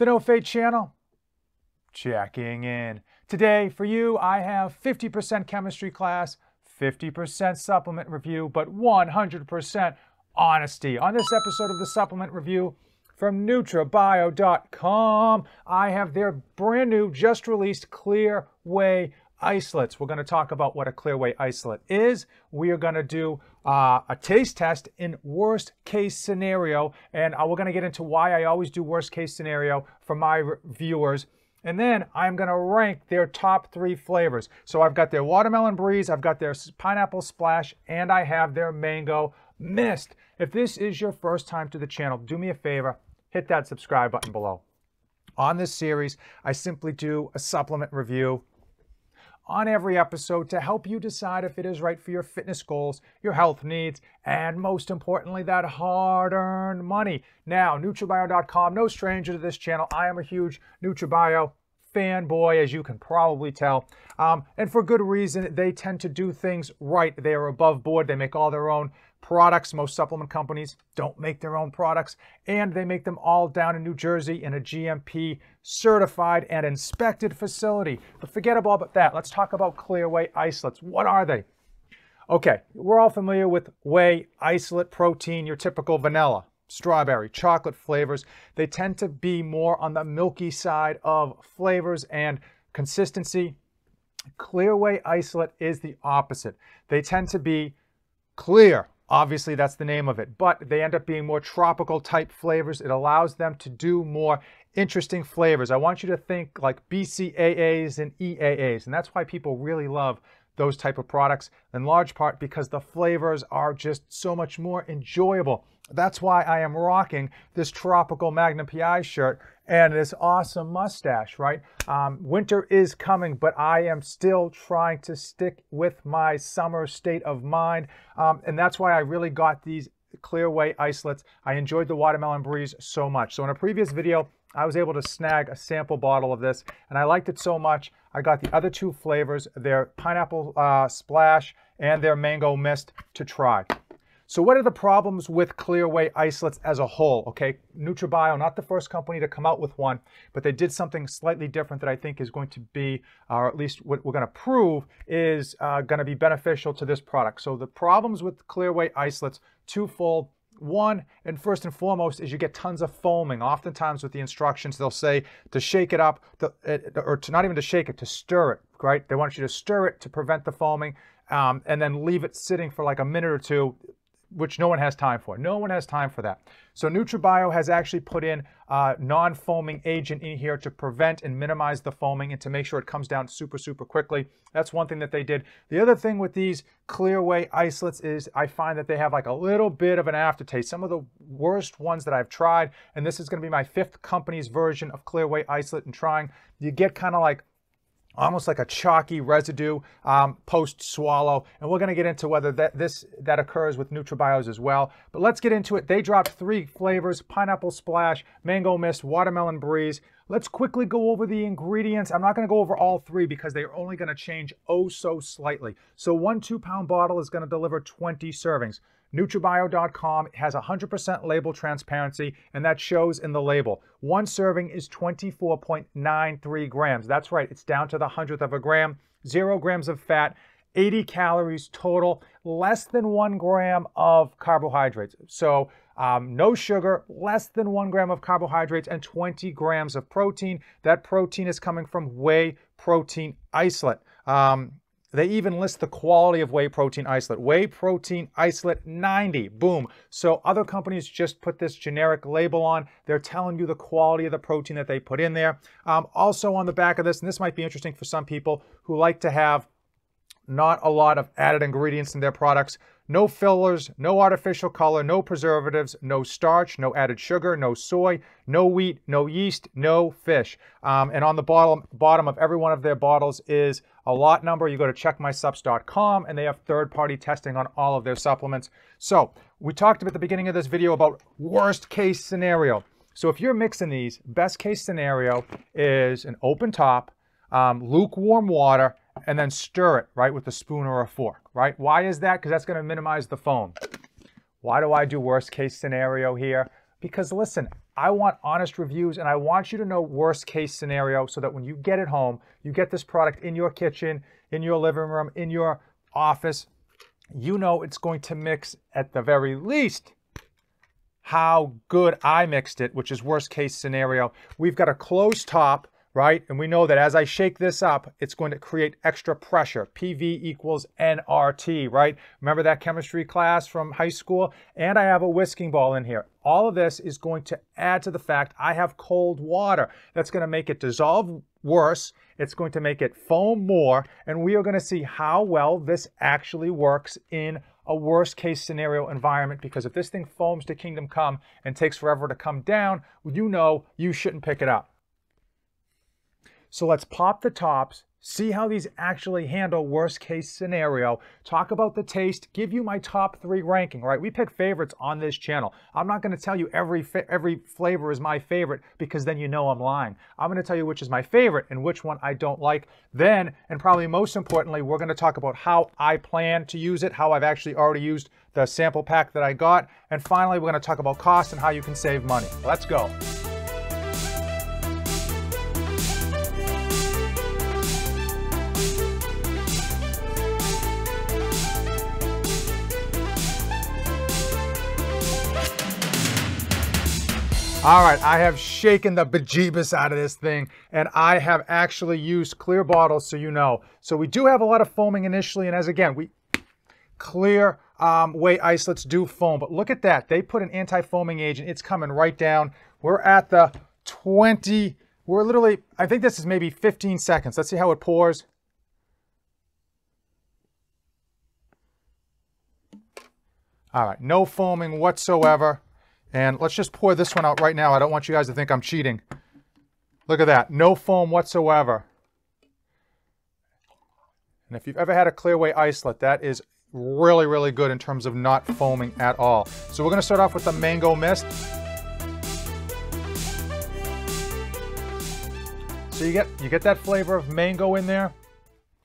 The NoFate channel, checking in. Today for you, I have 50% chemistry class, 50% supplement review, but 100% honesty. On this episode of the supplement review from NutraBio.com, I have their brand new, just released Clear Whey Isolates. We're going to talk about what a Clear Whey Isolate is. We are going to do a taste test in worst case scenario, and we're going to get into why I always do worst case scenario for my viewers. And then I'm going to rank their top three flavors. So I've got their Watermelon Breeze, I've got their Pineapple Splash, and I have their Mango Mist. If this is your first time to the channel, do me a favor, hit that subscribe button below. On this series, I simply do a supplement review on every episode to help you decide if it is right for your fitness goals, your health needs, and most importantly, that hard-earned money. Now, NutraBio.com, no stranger to this channel. I am a huge NutraBio fanboy, as you can probably tell. And for good reason, they tend to do things right. They are above board. They make all their own products. Most supplement companies don't make their own products. And they make them all down in New Jersey in a GMP certified and inspected facility. But forget about that. Let's talk about Clear Whey Isolates. What are they? Okay, we're all familiar with whey isolate protein, your typical vanilla, strawberry, chocolate flavors. They tend to be more on the milky side of flavors and consistency. Clear Whey Isolate is the opposite. They tend to be clear. Obviously, that's the name of it, but they end up being more tropical type flavors. It allows them to do more interesting flavors. I want you to think like BCAAs and EAAs, and that's why people really love those type of products, in large part because the flavors are just so much more enjoyable. That's why I am rocking this tropical Magnum PI shirt and this awesome mustache, right? Winter is coming, but I am still trying to stick with my summer state of mind. And that's why I really got these Clear Whey Isolates. I enjoyed the Watermelon Breeze so much. So in a previous video, I was able to snag a sample bottle of this, and I liked it so much, I got the other two flavors, their Pineapple Splash and their Mango Mist, to try. So what are the problems with Clear Whey Isolates as a whole? Okay, NutraBio, not the first company to come out with one, but they did something slightly different that I think is going to be, or at least what we're going to prove, is going to be beneficial to this product. So the problems with Clear Whey Isolates, twofold. One, and first and foremost, is you get tons of foaming. Oftentimes with the instructions, they'll say to shake it up, to stir it, right? They want you to stir it to prevent the foaming, and then leave it sitting for like a minute or two, which no one has time for. No one has time for that. So NutraBio has actually put in non-foaming agent in here to prevent and minimize the foaming and to make sure it comes down super, super quickly. That's one thing that they did. The other thing with these Clear Whey Isolates is I find that they have like a little bit of an aftertaste. Some of the worst ones that I've tried, and this is going to be my fifth company's version of Clear Whey Isolate and trying, you get kind of like almost like a chalky residue post-swallow. And we're going to get into whether that occurs with NutraBio's as well. But let's get into it. They dropped three flavors: Pineapple Splash, Mango Mist, Watermelon Breeze. Let's quickly go over the ingredients. I'm not going to go over all three because they're only going to change oh so slightly. So 1 2-pound bottle is going to deliver 20 servings. NutraBio.com has 100% label transparency, and that shows in the label. One serving is 24.93 grams. That's right. It's down to the 100th of a gram, 0 grams of fat, 80 calories total, less than 1 gram of carbohydrates. So no sugar, less than 1 gram of carbohydrates, and 20 grams of protein. That protein is coming from whey protein isolate. They even list the quality of whey protein isolate. Whey protein isolate 90, boom. So other companies just put this generic label on. They're telling you the quality of the protein that they put in there. Also on the back of this, and this might be interesting for some people who like to have not a lot of added ingredients in their products. No fillers, no artificial color, no preservatives, no starch, no added sugar, no soy, no wheat, no yeast, no fish. And on the bottom of every one of their bottles is a lot number. You go to checkmysups.com, and they have third-party testing on all of their supplements. So we talked at the beginning of this video about worst-case scenario. So if you're mixing these, best-case scenario is an open top, lukewarm water, and then stir it, right, with a spoon or a fork, right? Why is that? Because that's going to minimize the foam. Why do I do worst case scenario here? Because listen, I want honest reviews, and I want you to know worst case scenario so that when you get it home, you get this product in your kitchen, in your living room, in your office, you know it's going to mix at the very least how good I mixed it, which is worst case scenario. We've got a closed top, right? And we know that as I shake this up, it's going to create extra pressure. PV equals NRT, right? Remember that chemistry class from high school? And I have a whisking ball in here. All of this is going to add to the fact I have cold water. That's going to make it dissolve worse. It's going to make it foam more. And we are going to see how well this actually works in a worst case scenario environment, because if this thing foams to kingdom come and takes forever to come down, you know you shouldn't pick it up. So let's pop the tops, see how these actually handle worst case scenario, talk about the taste, give you my top three ranking, right? We pick favorites on this channel. I'm not gonna tell you every flavor is my favorite, because then you know I'm lying. I'm gonna tell you which is my favorite and which one I don't like. Then, and probably most importantly, we're gonna talk about how I plan to use it, how I've actually already used the sample pack that I got. And finally, we're gonna talk about cost and how you can save money. Let's go. All right, I have shaken the bejeebus out of this thing, and I have actually used clear bottles, so you know. So we do have a lot of foaming initially, and as again, we clear whey isolates do foam, but look at that. They put an anti-foaming agent. It's coming right down. We're at the 20. We're literally, I think this is maybe 15 seconds. Let's see how it pours. All right, no foaming whatsoever. And let's just pour this one out right now. I don't want you guys to think I'm cheating. Look at that, no foam whatsoever. And if you've ever had a clear whey isolate, that is really, really good in terms of not foaming at all. So we're gonna start off with the Mango Mist. So you get that flavor of mango in there.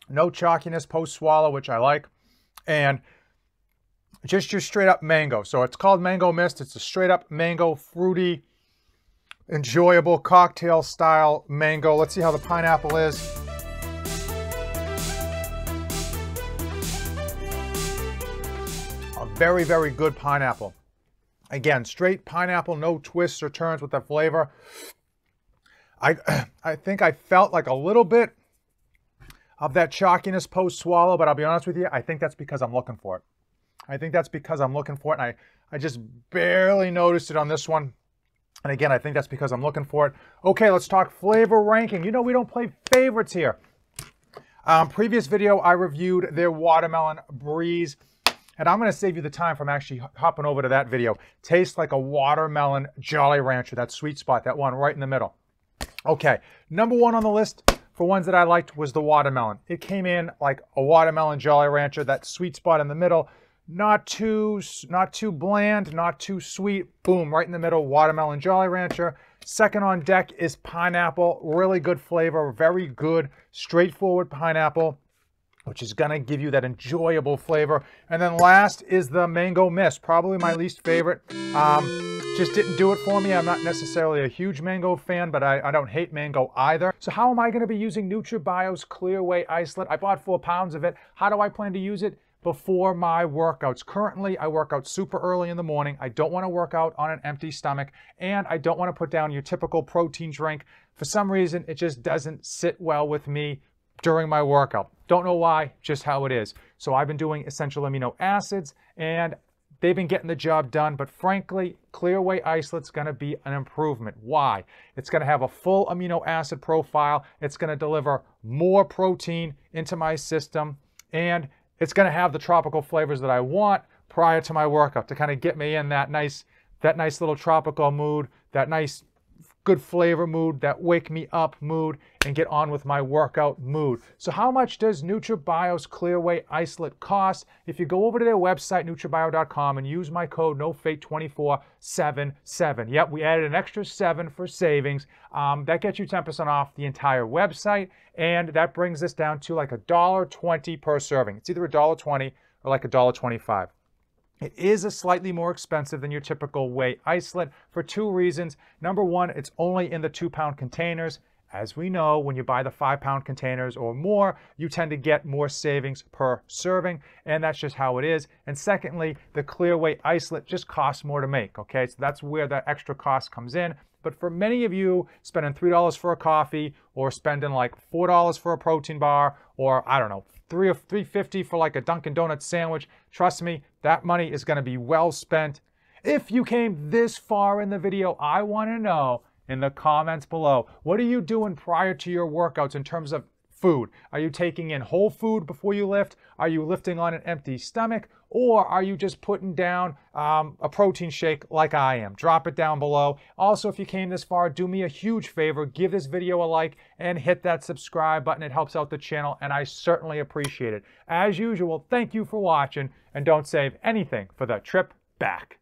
No chalkiness post-swallow, which I like. And just your straight up mango. So it's called Mango Mist. It's a straight up mango, fruity, enjoyable cocktail style mango. Let's see how the pineapple is. A very, very good pineapple. Again, straight pineapple, no twists or turns with that flavor. I think I felt like a little bit of that chalkiness post-swallow, but I'll be honest with you, I think that's because I'm looking for it. I think that's because I'm looking for it, and I just barely noticed it on this one. And again, I think that's because I'm looking for it. Okay, let's talk flavor ranking. You know we don't play favorites here. Previous video, I reviewed their Watermelon Breeze, and I'm going to save you the time from actually hopping over to that video. Tastes like a watermelon Jolly Rancher, that sweet spot, that one right in the middle. Okay, number one on the list for ones that I liked was the watermelon. It came in like a watermelon Jolly Rancher, that sweet spot in the middle. Not too bland, not too sweet. Boom, right in the middle, Watermelon Jolly Rancher. Second on deck is pineapple. Really good flavor, very good, straightforward pineapple, which is gonna give you that enjoyable flavor. And then last is the Mango Mist, probably my least favorite. Just didn't do it for me. I'm not necessarily a huge mango fan, but I don't hate mango either. So how am I gonna be using NutraBio's Clear Whey Isolate? I bought 4 pounds of it. How do I plan to use it? Before my workouts. Currently, I work out super early in the morning. I don't want to work out on an empty stomach, and I don't want to put down your typical protein drink. For some reason, it just doesn't sit well with me during my workout. Don't know why, just how it is. So I've been doing essential amino acids, and they've been getting the job done, but frankly, Clear Whey Isolate's gonna be an improvement. Why? It's gonna have a full amino acid profile. It's gonna deliver more protein into my system, and it's going to have the tropical flavors that I want prior to my workout to kind of get me in that nice little tropical mood, that nice good flavor mood, that wake me up mood, and get on with my workout mood. So how much does NutraBio's Clear Whey Isolate cost? If you go over to their website, NutraBio.com, and use my code NOFATE2477. Yep, we added an extra 7 for savings. That gets you 10% off the entire website, and that brings us down to like $1.20 per serving. It's either $1.20 or like $1.25. It is a slightly more expensive than your typical whey isolate for two reasons. Number one, it's only in the 2-pound containers. As we know, when you buy the 5-pound containers or more, you tend to get more savings per serving, and that's just how it is. And secondly, the Clear Whey Isolate just costs more to make, okay? So that's where that extra cost comes in. But for many of you, spending $3 for a coffee or spending like $4 for a protein bar or, I don't know, $3.50 for like a Dunkin' Donuts sandwich, trust me, that money is going to be well spent. If you came this far in the video, I want to know in the comments below, what are you doing prior to your workouts in terms of food? Are you taking in whole food before you lift? Are you lifting on an empty stomach? Or are you just putting down a protein shake like I am? Drop it down below. Also, if you came this far, do me a huge favor. Give this video a like and hit that subscribe button. It helps out the channel, and I certainly appreciate it. As usual, thank you for watching, and don't save anything for the trip back.